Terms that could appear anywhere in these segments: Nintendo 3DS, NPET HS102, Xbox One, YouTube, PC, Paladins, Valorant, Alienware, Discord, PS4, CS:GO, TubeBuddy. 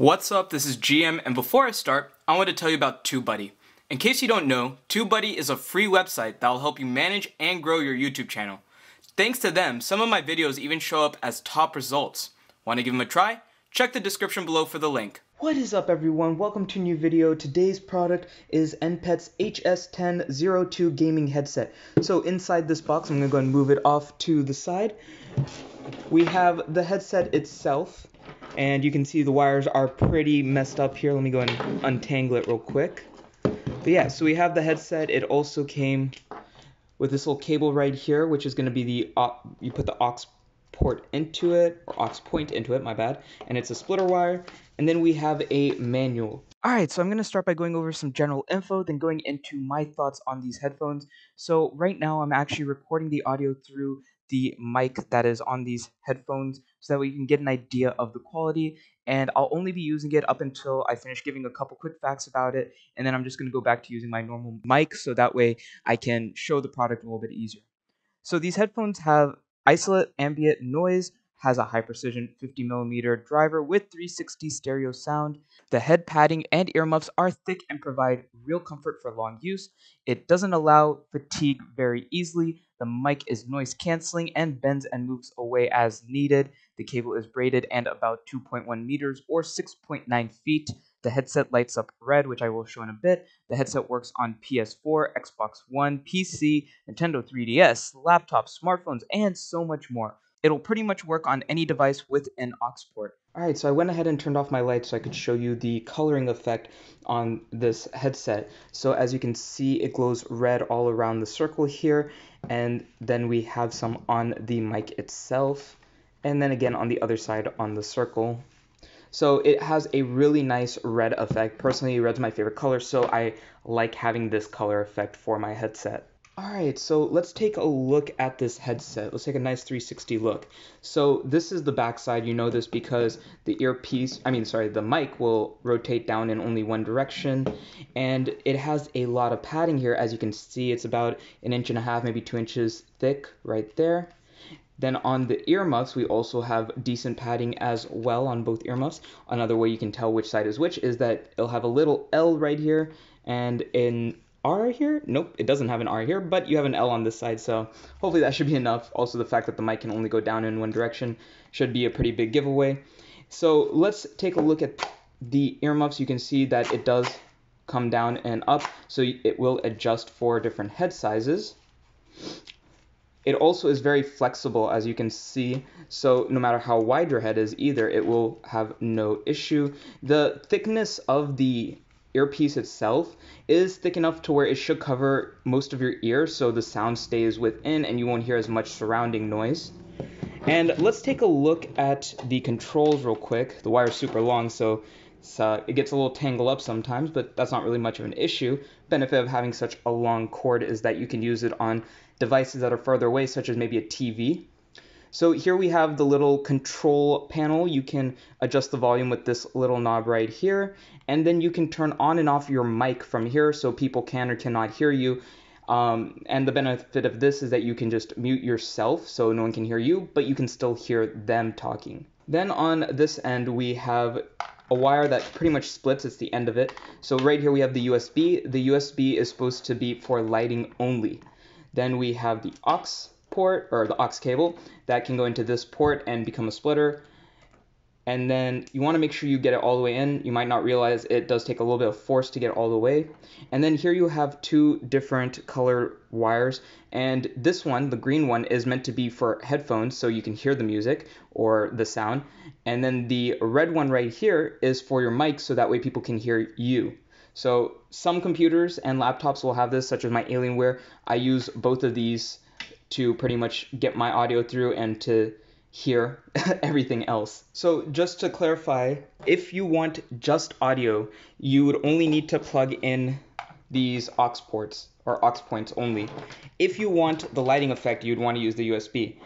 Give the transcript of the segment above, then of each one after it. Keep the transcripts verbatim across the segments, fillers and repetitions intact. What's up, this is G M, and before I start, I want to tell you about TubeBuddy. In case you don't know, TubeBuddy is a free website that will help you manage and grow your YouTube channel. Thanks to them, some of my videos even show up as top results. Want to give them a try? Check the description below for the link. What is up everyone, welcome to a new video. Today's product is N P E T's H S ten zero two gaming headset. So inside this box, I'm going to go and move it off to the side. We have the headset itself. And you can see the wires are pretty messed up here. Let me go and untangle it real quick. But yeah, so we have the headset. It also came with this little cable right here, which is going to be the, uh, you put the aux port into it, or aux point into it, my bad. And it's a splitter wire. And then we have a manual. All right, so I'm going to start by going over some general info, then going into my thoughts on these headphones. So right now I'm actually recording the audio through the mic that is on these headphones so that we can get an idea of the quality, and I'll only be using it up until I finish giving a couple quick facts about it, and then I'm just going to go back to using my normal mic so that way I can show the product a little bit easier. So these headphones have isolate ambient noise, has a high precision fifty millimeter driver with three sixty stereo sound. The head padding and earmuffs are thick and provide real comfort for long use. It doesn't allow fatigue very easily. The mic is noise canceling and bends and moves away as needed. The cable is braided and about two point one meters or six point nine feet. The headset lights up red, which I will show in a bit. The headset works on P S four, Xbox One, P C, Nintendo three D S, laptops, smartphones, and so much more. It'll pretty much work on any device with an aux port. Alright, so I went ahead and turned off my light so I could show you the coloring effect on this headset. So as you can see, it glows red all around the circle here, and then we have some on the mic itself, and then again on the other side on the circle. So it has a really nice red effect. Personally, red's my favorite color, so I like having this color effect for my headset. Alright, so let's take a look at this headset. Let's take a nice three sixty look. So this is the back side. You know this because the earpiece, I mean, sorry, the mic will rotate down in only one direction. And it has a lot of padding here. As you can see, it's about an inch and a half, maybe two inches thick right there. Then on the earmuffs, we also have decent padding as well on both earmuffs. Another way you can tell which side is which is that it'll have a little L right here and in R here? Nope, it doesn't have an R here, but you have an L on this side, so hopefully that should be enough. Also, the fact that the mic can only go down in one direction should be a pretty big giveaway. So let's take a look at the earmuffs. You can see that it does come down and up, so it will adjust for different head sizes. It also is very flexible, as you can see, so no matter how wide your head is either, it will have no issue. The thickness of the earpiece itself is thick enough to where it should cover most of your ear, so the sound stays within and you won't hear as much surrounding noise. And let's take a look at the controls real quick. The wire is super long, so it's, uh, it gets a little tangled up sometimes, but that's not really much of an issue. Benefit of having such a long cord is that you can use it on devices that are further away, such as maybe a T V. So here we have the little control panel. You can adjust the volume with this little knob right here, and then you can turn on and off your mic from here so people can or cannot hear you. Um, and the benefit of this is that you can just mute yourself so no one can hear you, but you can still hear them talking. Then on this end, we have a wire that pretty much splits. It's the end of it. So right here we have the U S B. The U S B is supposed to be for lighting only. Then we have the aux port, or the aux cable, that can go into this port and become a splitter. And then you want to make sure you get it all the way in. You might not realize it does take a little bit of force to get it all the way. And then here you have two different color wires, and this one, the green one, is meant to be for headphones so you can hear the music or the sound, and then the red one right here is for your mic so that way people can hear you. So some computers and laptops will have this, such as my Alienware. I use both of these to pretty much get my audio through and to hear everything else. So just to clarify, if you want just audio, you would only need to plug in these aux ports or aux points only. If you want the lighting effect, you'd want to use the U S B.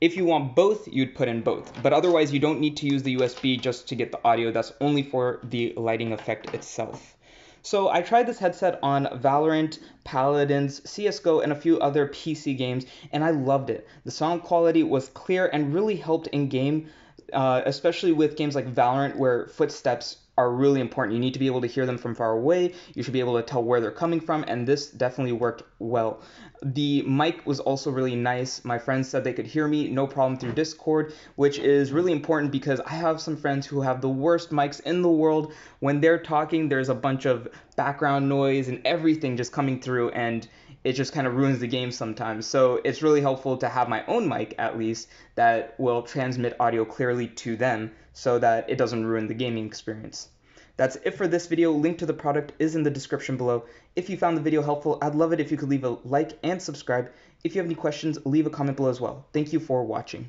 If you want both, you'd put in both, but otherwise you don't need to use the U S B just to get the audio. That's only for the lighting effect itself. So I tried this headset on Valorant, Paladins, C S G O, and a few other P C games, and I loved it. The sound quality was clear and really helped in game uh, especially with games like Valorant, where footsteps are really important. You need to be able to hear them from far away. You should be able to tell where they're coming from, and this definitely worked well. The mic was also really nice. My friends said they could hear me no problem through Discord, which is really important because I have some friends who have the worst mics in the world. When they're talking, there's a bunch of background noise and everything just coming through, and it just kind of ruins the game sometimes. So it's really helpful to have my own mic, at least, that will transmit audio clearly to them so that it doesn't ruin the gaming experience. That's it for this video. Link to the product is in the description below. If you found the video helpful, I'd love it if you could leave a like and subscribe. If you have any questions, leave a comment below as well. Thank you for watching.